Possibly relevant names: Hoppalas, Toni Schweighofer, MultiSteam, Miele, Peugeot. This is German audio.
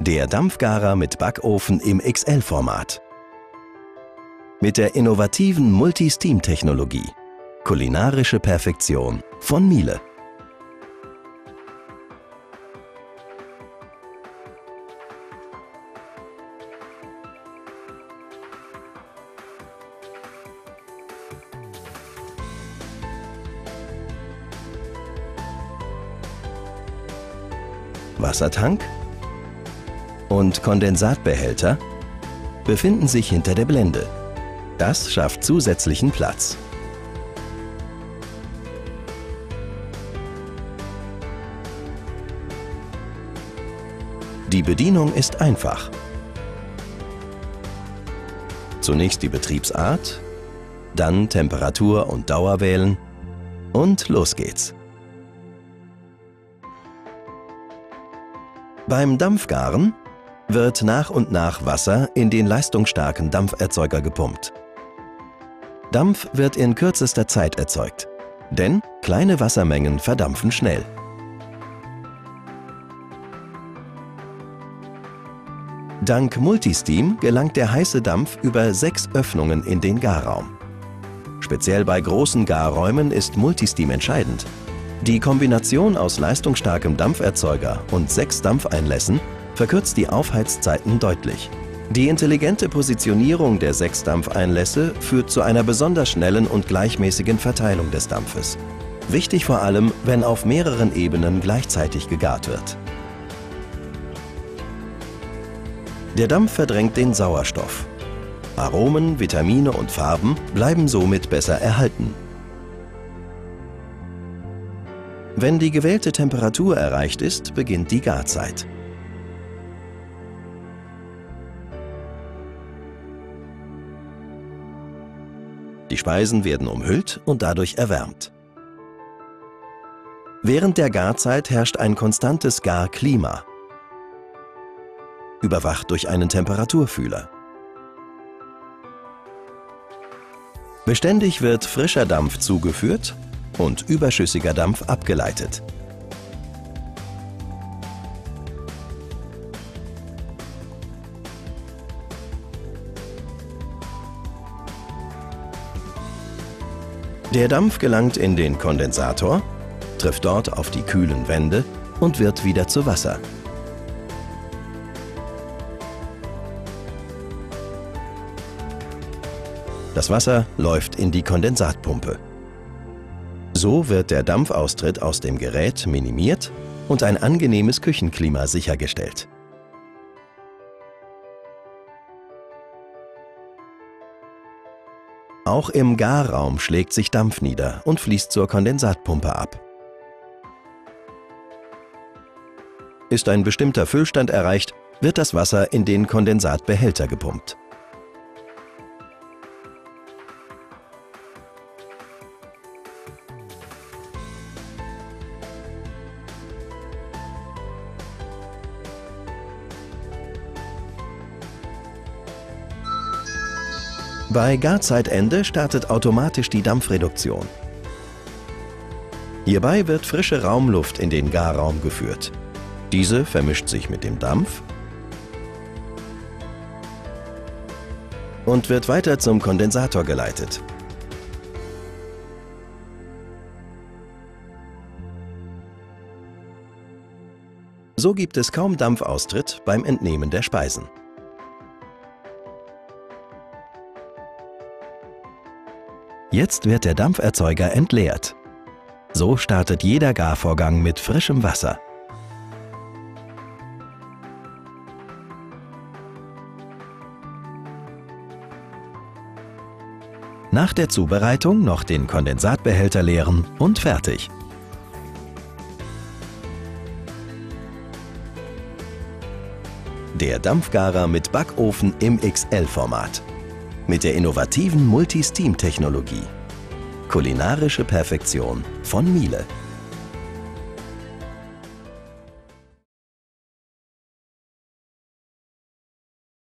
Der Dampfgarer mit Backofen im XL-Format. Mit der innovativen MultiSteam-Technologie. Kulinarische Perfektion von Miele. Wassertank und Kondensatbehälter befinden sich hinter der Blende. Das schafft zusätzlichen Platz. Die Bedienung ist einfach. Zunächst die Betriebsart, dann Temperatur und Dauer wählen und los geht's. Beim Dampfgaren wird nach und nach Wasser in den leistungsstarken Dampferzeuger gepumpt. Dampf wird in kürzester Zeit erzeugt, denn kleine Wassermengen verdampfen schnell. Dank MultiSteam gelangt der heiße Dampf über 6 Öffnungen in den Garraum. Speziell bei großen Garräumen ist MultiSteam entscheidend. Die Kombination aus leistungsstarkem Dampferzeuger und 6 Dampfeinlässen verkürzt die Aufheizzeiten deutlich. Die intelligente Positionierung der 6 Dampfeinlässe führt zu einer besonders schnellen und gleichmäßigen Verteilung des Dampfes. Wichtig vor allem, wenn auf mehreren Ebenen gleichzeitig gegart wird. Der Dampf verdrängt den Sauerstoff. Aromen, Vitamine und Farben bleiben somit besser erhalten. Wenn die gewählte Temperatur erreicht ist, beginnt die Garzeit. Die Speisen werden umhüllt und dadurch erwärmt. Während der Garzeit herrscht ein konstantes Garklima, überwacht durch einen Temperaturfühler. Beständig wird frischer Dampf zugeführt und überschüssiger Dampf abgeleitet. Der Dampf gelangt in den Kondensator, trifft dort auf die kühlen Wände und wird wieder zu Wasser. Das Wasser läuft in die Kondensatpumpe. So wird der Dampfaustritt aus dem Gerät minimiert und ein angenehmes Küchenklima sichergestellt. Auch im Garraum schlägt sich Dampf nieder und fließt zur Kondensatpumpe ab. Ist ein bestimmter Füllstand erreicht, wird das Wasser in den Kondensatbehälter gepumpt. Bei Garzeitende startet automatisch die Dampfreduktion. Hierbei wird frische Raumluft in den Garraum geführt. Diese vermischt sich mit dem Dampf und wird weiter zum Kondensator geleitet. So gibt es kaum Dampfaustritt beim Entnehmen der Speisen. Jetzt wird der Dampferzeuger entleert. So startet jeder Garvorgang mit frischem Wasser. Nach der Zubereitung noch den Kondensatbehälter leeren und fertig. Der Dampfgarer mit Backofen im XL-Format. Mit der innovativen MultiSteam-Technologie. Kulinarische Perfektion von Miele.